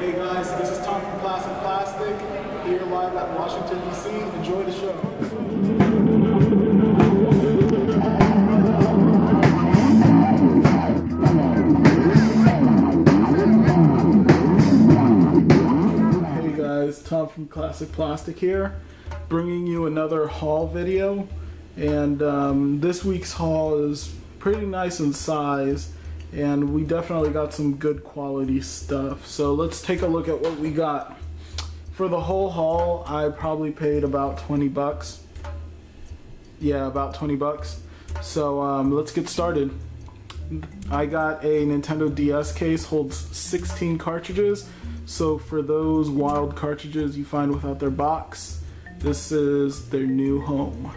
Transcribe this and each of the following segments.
Hey guys, this is Tom from Classic Plastic, here live at Washington, D.C. Enjoy the show. Hey guys, Tom from Classic Plastic here, bringing you another haul video. And this week's haul is pretty nice in size, and we definitely got some good quality stuff. So let's take a look at what we got. For the whole haul, I probably paid about 20 bucks. Yeah, about 20 bucks. So let's get started. I got a Nintendo DS case, holds 16 cartridges. So for those wild cartridges you find without their box, this is their new home.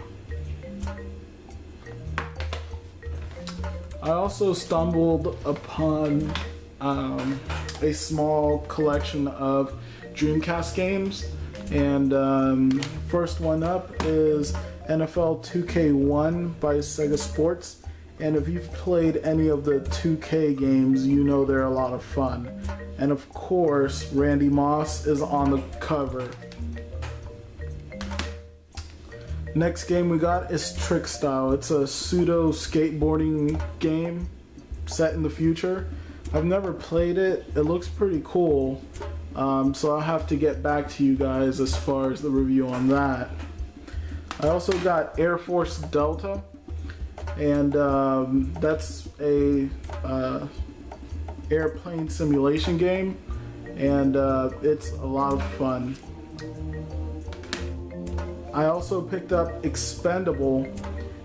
I also stumbled upon a small collection of Dreamcast games, and first one up is NFL 2K1 by Sega Sports, and if you've played any of the 2K games, you know they're a lot of fun. And of course, Randy Moss is on the cover. Next game we got is Trick Style. It's a pseudo skateboarding game set in the future. I've never played it. It looks pretty cool, so I'll have to get back to you guys as far as the review on that. I also got Air Force Delta, and that's a airplane simulation game, and it's a lot of fun. I also picked up Expendable,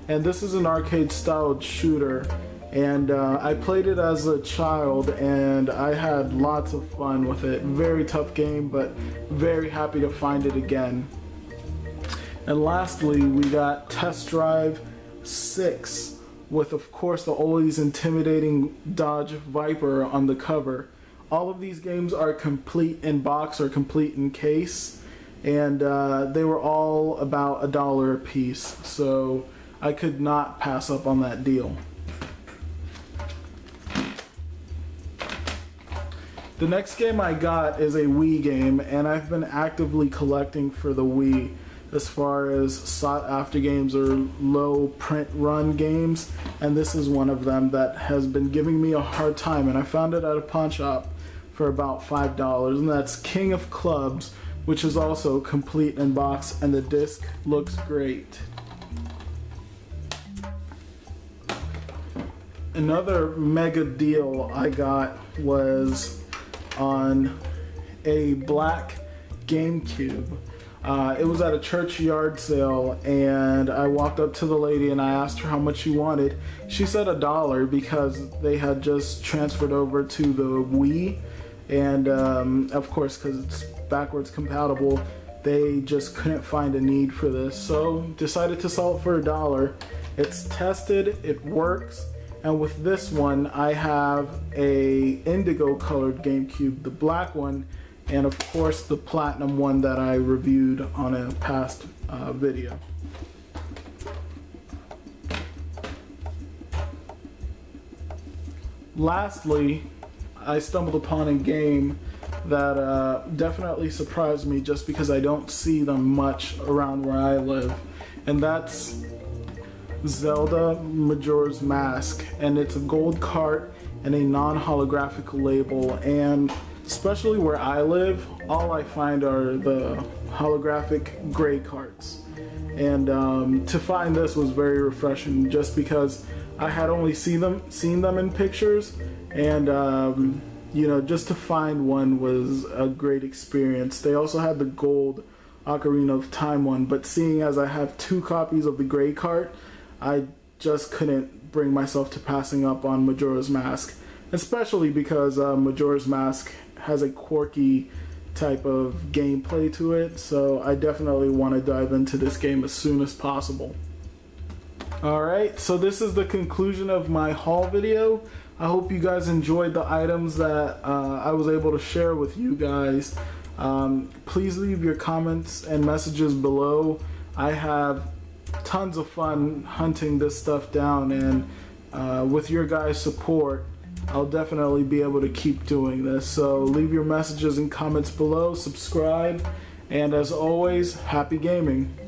and this is an arcade-style shooter, and I played it as a child, and I had lots of fun with it. Very tough game, but very happy to find it again. And lastly, we got Test Drive 6, with of course the always intimidating Dodge Viper on the cover. All of these games are complete in box or complete in case, and they were all about $1 a piece, so I could not pass up on that deal. The next game I got is a Wii game, and I've been actively collecting for the Wii as far as sought after games or low print run games, and this is one of them that has been giving me a hard time, and I found it at a pawn shop for about $5, and that's King of Clubs, which is also complete in box, and the disc looks great. Another mega deal I got was on a black GameCube. It was at a church yard sale, and I walked up to the lady and I asked her how much she wanted. She said $1 because they had just transferred over to the Wii, and of course, because it's backwards compatible, they just couldn't find a need for this, so decided to sell it for $1. It's tested, it works, and with this one I have a indigo colored GameCube, the black one, and of course the platinum one that I reviewed on a past video. Lastly, I stumbled upon a game that definitely surprised me just because I don't see them much around where I live, and that's Zelda Majora's Mask, and it's a gold cart and a non-holographic label, and especially where I live, all I find are the holographic gray carts, and to find this was very refreshing just because I had only seen them in pictures, and you know, just to find one was a great experience. They also had the gold Ocarina of Time one, but seeing as I have two copies of the gray cart, I just couldn't bring myself to passing up on Majora's Mask, especially because Majora's Mask has a quirky type of gameplay to it, so I definitely want to dive into this game as soon as possible. Alright, so this is the conclusion of my haul video. I hope you guys enjoyed the items that I was able to share with you guys. Please leave your comments and messages below. I have tons of fun hunting this stuff down, and with your guys' support, I'll definitely be able to keep doing this. So leave your messages and comments below, subscribe, and as always, happy gaming.